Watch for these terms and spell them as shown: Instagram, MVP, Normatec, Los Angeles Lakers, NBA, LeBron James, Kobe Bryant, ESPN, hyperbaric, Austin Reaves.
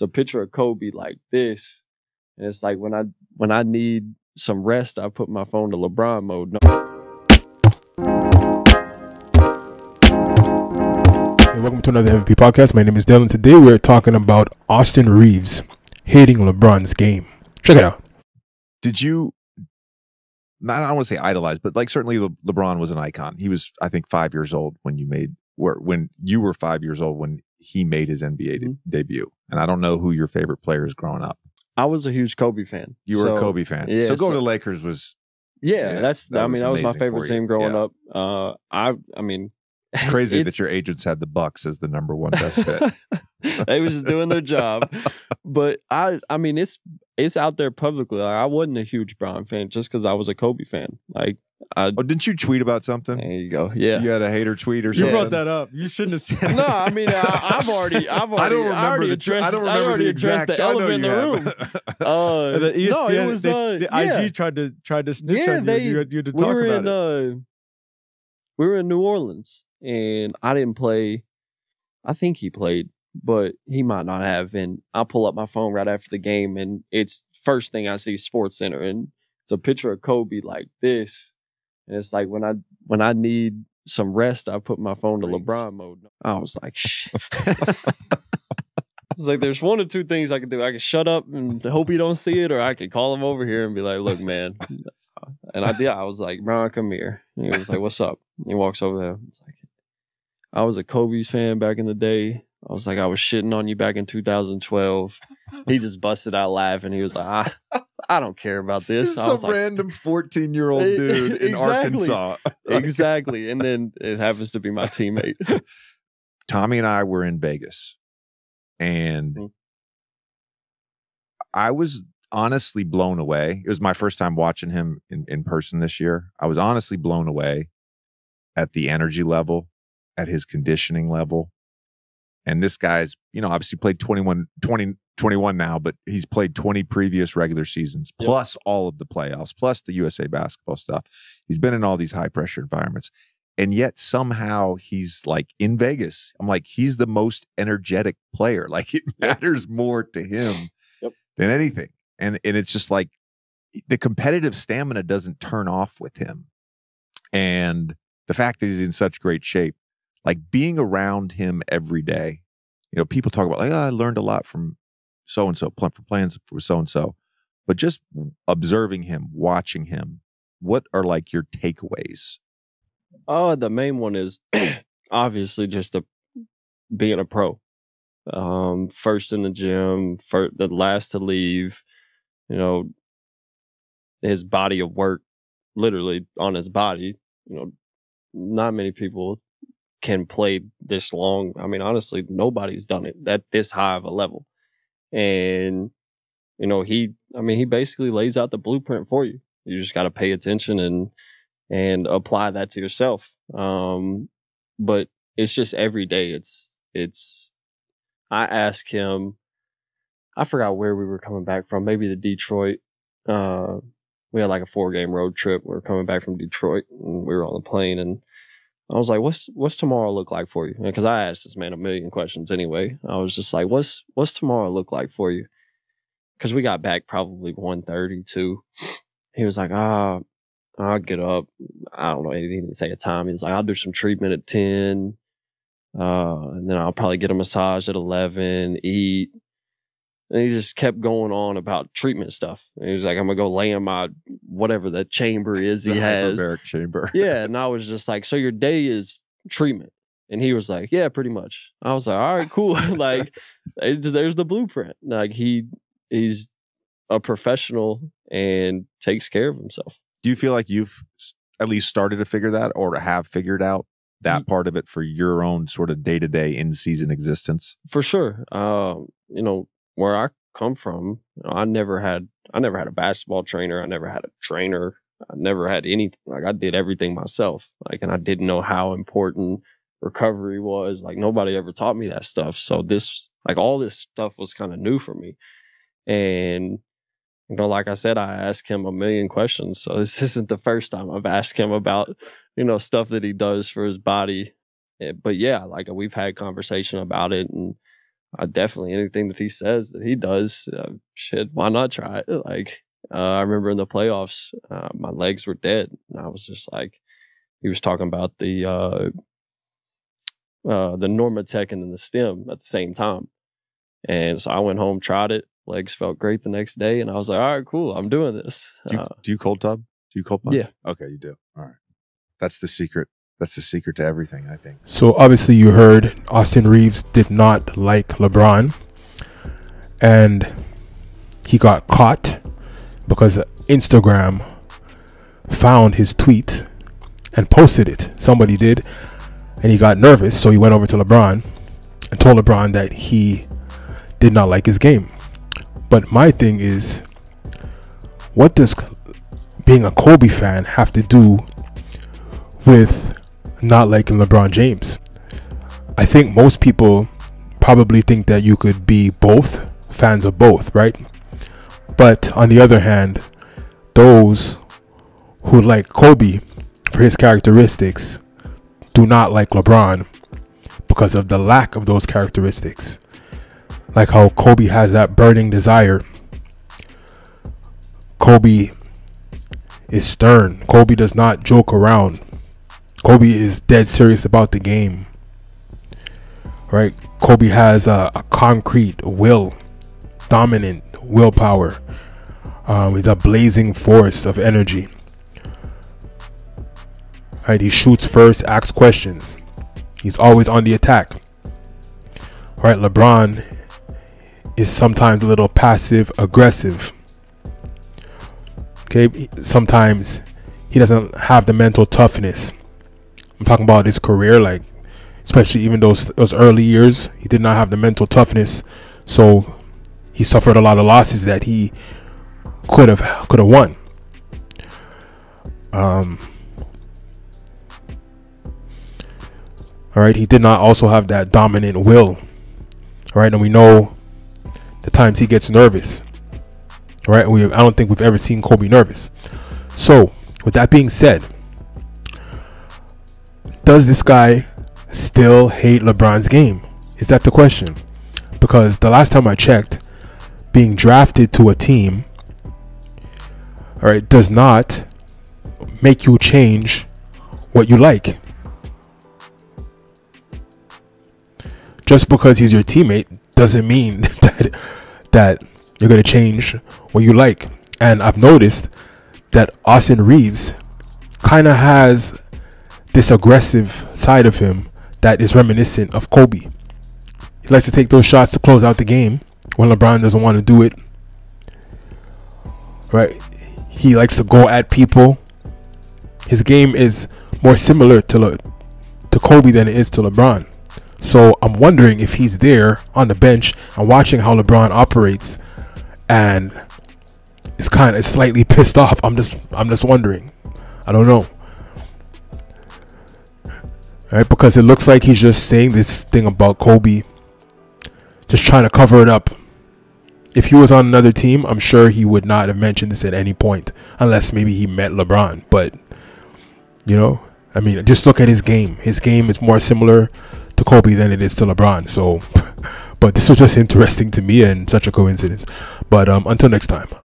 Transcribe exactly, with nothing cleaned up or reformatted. it's a picture of Kobe like this. And it's like when I when I need some rest, I put my phone to LeBron mode. No. Welcome to another M V P podcast. My name is Dylan. Today we're talking about Austin Reaves hating LeBron's game. Check it out. Did you, not, I don't want to say idolize, but like certainly Le, LeBron was an icon. He was, I think, five years old when you made, when you were five years old when he made his N B A de- debut. And I don't know who your favorite player is growing up. I was a huge Kobe fan. You were so, a Kobe fan. Yeah, so going so, to Lakers was. Yeah, yeah that's, that I mean, that was my favorite team growing yeah. up. Uh, I, I mean. Crazy that your agents had the Bucks as the number one best fit. They was just doing their job. But I I mean it's it's out there publicly. Like, I wasn't a huge Bron fan just because I was a Kobe fan. Like I Oh, didn't you tweet about something? There you go. Yeah. You had a hater tweet or something. You brought that up. You shouldn't have said that. No, I mean I I've already I've already I don't remember the addressed, I don't remember I already the addressed exact, the elephant in the room. uh the E S P N, no, it was, they, uh, the yeah. I G tried to tried to snitch yeah, on you. They, you, had, you had to talk we were about in, it. Uh, we were in New Orleans. And I didn't play. I think he played, but he might not have. And I pull up my phone right after the game, and it's first thing I see, Sports Center, and it's a picture of Kobe like this. And it's like when I when I need some rest, I put my phone to LeBron mode. I was like, shit. It's like there's one or two things I can do. I can shut up and hope you don't see it, or I can call him over here and be like, look, man. And I did. I was like, Bron, come here. And he was like, what's up? And he walks over there. It's like. I was a Kobe's fan back in the day. I was like, I was shitting on you back in two thousand twelve. He just busted out laughing. He was like, I, I don't care about this. Some like, random fourteen-year-old dude exactly, in Arkansas. Exactly. And then it happens to be my teammate. Tommy and I were in Vegas. And mm-hmm. I was honestly blown away. It was my first time watching him in, in person this year. I was honestly blown away at the energy level. At his conditioning level. And this guy's, you know, obviously played twenty-one, twenty, twenty-one now, but he's played twenty previous regular seasons, plus yep. all of the playoffs, plus the U S A basketball stuff. He's been in all these high pressure environments. And yet somehow he's like in Vegas. I'm like, he's the most energetic player. Like it matters more to him yep. than anything. And, and it's just like the competitive stamina doesn't turn off with him. And the fact that he's in such great shape, like being around him every day, you know, people talk about like, oh, I learned a lot from so-and-so, from plans for so-and-so, but just observing him, watching him, what are like your takeaways? Oh, the main one is obviously just the, being a pro. Um, first in the gym, first, the last to leave, you know, his body of work, literally on his body, you know, not many people can play this long. I mean, honestly, nobody's done it at this high of a level. And, you know, he, I mean, he basically lays out the blueprint for you. You just got to pay attention and, and apply that to yourself. Um, but it's just every day. It's, it's, I ask him, I forgot where we were coming back from, maybe the Detroit, uh, we had like a four game road trip. We were coming back from Detroit and we were on the plane, and I was like, what's what's tomorrow look like for you? Because I asked this man a million questions anyway. I was just like, what's what's tomorrow look like for you? Because we got back probably one thirty, two. He was like, ah, oh, I'll get up. I don't know. He didn't even say a time. He was like, I'll do some treatment at ten. Uh, and then I'll probably get a massage at eleven, eat. And he just kept going on about treatment stuff. And he was like, I'm going to go lay in my whatever that chamber is he has. The hyperbaric chamber. Yeah. And I was just like, so your day is treatment. And he was like, yeah, pretty much. I was like, all right, cool. Like, there's the blueprint. Like, he he's a professional and takes care of himself. Do you feel like you've at least started to figure that or have figured out that part of it for your own sort of day-to-day in-season existence? For sure. Um, you know, where I come from, I never had, I never had a basketball trainer. I never had a trainer. I never had anything. Like, I did everything myself. Like, and I didn't know how important recovery was. Like, nobody ever taught me that stuff. So this, like, all this stuff was kind of new for me. And, you know, like I said, I asked him a million questions. So this isn't the first time I've asked him about, you know, stuff that he does for his body. But yeah, like, we've had conversation about it, and I definitely, anything that he says that he does, uh, shit, why not try it? Like, uh, I remember in the playoffs, uh, my legs were dead. And I was just like, he was talking about the, uh, uh, the Normatec and then the stem at the same time. And so I went home, tried it. Legs felt great the next day. And I was like, all right, cool. I'm doing this. Do you, uh, do you cold tub? Do you cold punch? Yeah. Okay, you do. All right. That's the secret. That's the secret to everything, I think. So obviously you heard Austin Reaves did not like LeBron, and he got caught because Instagram found his tweet and posted it. Somebody did, and he got nervous, so he went over to LeBron and told LeBron that he did not like his game. But my thing is, what does being a Kobe fan have to do with not liking LeBron James? I think most people probably think that you could be both, fans of both, right? But on the other hand, those who like Kobe for his characteristics do not like LeBron because of the lack of those characteristics. Like how Kobe has that burning desire. Kobe is stern. Kobe does not joke around. Kobe is dead serious about the game, right? Kobe has a, a concrete will, dominant willpower. Um, he's a blazing force of energy. Right, he shoots first, asks questions. He's always on the attack. Right, LeBron is sometimes a little passive aggressive. Okay, sometimes he doesn't have the mental toughness. I'm talking about his career, like especially even those those early years, he did not have the mental toughness, so he suffered a lot of losses that he could have could have won. Um, all right, he did not also have that dominant will. All right, and we know the times he gets nervous. All right, we I don't think we've ever seen Kobe nervous. So with that being said, does this guy still hate LeBron's game? Is that the question? Because the last time I checked, being drafted to a team, all right, does not make you change what you like. Just because he's your teammate doesn't mean that that you're going to change what you like. And I've noticed that Austin Reaves kind of has this aggressive side of him that is reminiscent of Kobe. He likes to take those shots to close out the game when LeBron doesn't want to do it. Right? He likes to go at people. His game is more similar to Le- to Kobe than it is to LeBron. So I'm wondering if he's there on the bench and watching how LeBron operates, and it's kind of slightly pissed off. I'm just I'm just wondering. I don't know. Right, because it looks like he's just saying this thing about Kobe, just trying to cover it up. If he was on another team, I'm sure he would not have mentioned this at any point, unless maybe he met LeBron. But, you know, I mean, just look at his game. His game is more similar to Kobe than it is to LeBron. So, but this was just interesting to me and such a coincidence. But um, until next time.